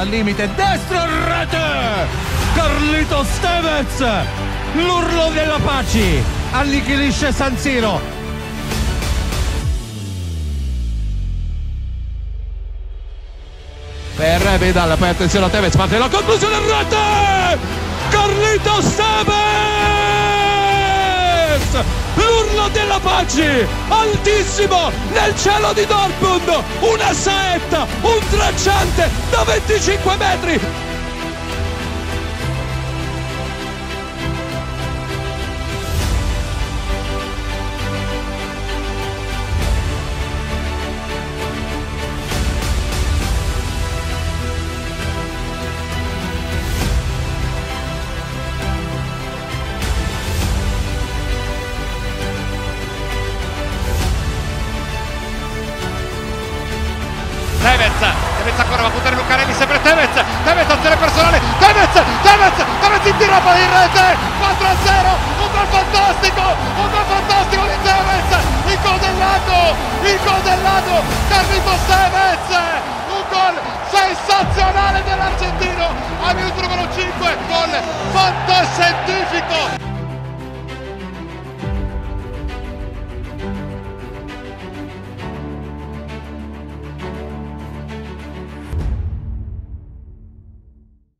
dal limite destro, rete! Carlito Tevez, l'urlo della pace, annichilisce San Siro. Per Vidal, poi attenzione a Tevez, parte la conclusione, rete! Carlito Tevez! L'urlo della pace, altissimo nel cielo di Dortmund, una saetta, un tracciante da 25 metri. Tevez ancora va a buttare Lucarelli, sempre Tevez azione personale, Tevez in tiro palla in rete, 4-0, un gol fantastico di Tevez, il gol dell'anno, Carlito Tevez, un gol sensazionale dell'argentino, al minuto numero 5, gol fantascientifico.